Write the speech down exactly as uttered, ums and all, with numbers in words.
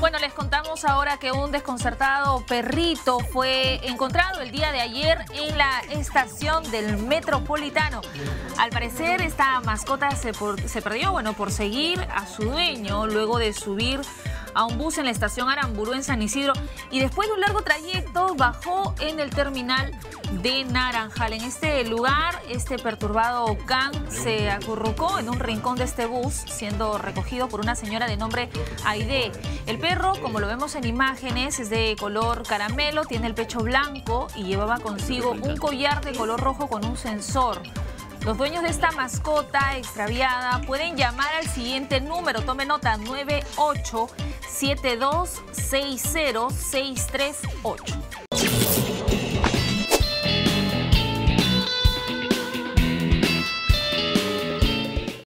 Bueno, les contamos ahora que un desconcertado perrito fue encontrado el día de ayer en la estación del Metropolitano. Al parecer, esta mascota se, por, se perdió, bueno, por seguir a su dueño luego de subir a un bus en la estación Aramburú en San Isidro y después de un largo trayecto bajó en el terminal de Naranjal. En este lugar, este perturbado can se acurrucó en un rincón de este bus, siendo recogido por una señora de nombre Aide. El perro, como lo vemos en imágenes, es de color caramelo, tiene el pecho blanco y llevaba consigo un collar de color rojo con un sensor. Los dueños de esta mascota extraviada pueden llamar al siguiente número, tome nota, nueve ocho siete dos seis cero seis tres ocho.